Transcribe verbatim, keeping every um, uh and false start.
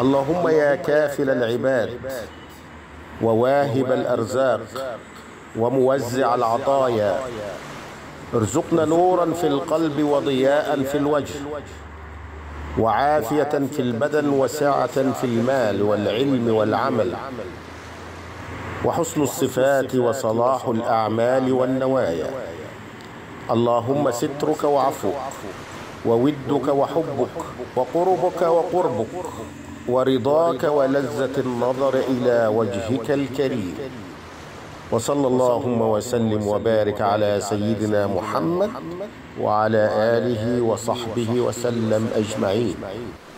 اللهم يا كافل العباد وواهب الأرزاق وموزع العطايا، ارزقنا نورا في القلب وضياء في الوجه وعافية في البدن وسعة في المال والعلم والعمل وحسن الصفات وصلاح الأعمال والنوايا. اللهم سترك وعفوك وودك وحبك وقربك وقربك ورضاك ولذة النظر إلى وجهك الكريم. وصلى اللهم وسلم وبارك على سيدنا محمد وعلى آله وصحبه وسلم أجمعين.